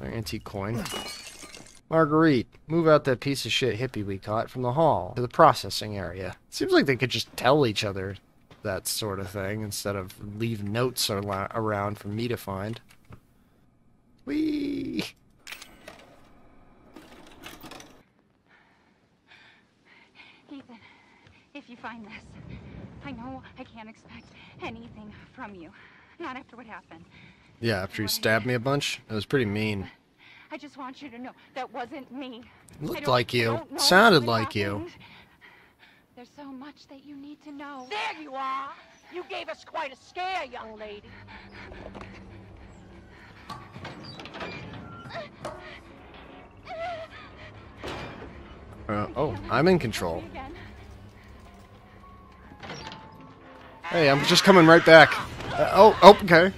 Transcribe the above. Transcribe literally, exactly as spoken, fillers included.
Another antique coin. Marguerite, move out that piece of shit hippie we caught from the hall to the processing area. Seems like they could just tell each other that sort of thing instead of leave notes around for me to find. Whee! Ethan, if you find this, I know I can't expect anything from you. Not after what happened. Yeah, after you stabbed me a bunch? It was pretty mean. I just want you to know that wasn't me. Looked like you. Sounded like you. There's so much that you need to know. There you are! You gave us quite a scare, young lady. Uh, oh, I'm in control. Hey, I'm just coming right back. Uh, oh, oh, okay.